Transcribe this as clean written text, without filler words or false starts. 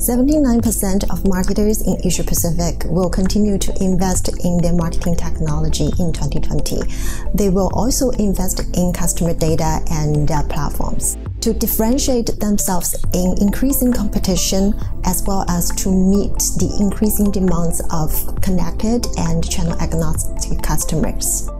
79% of marketers in Asia Pacific will continue to invest in their marketing technology in 2020. They will also invest in customer data and platforms to differentiate themselves in increasing competition, as well as to meet the increasing demands of connected and channel agnostic customers.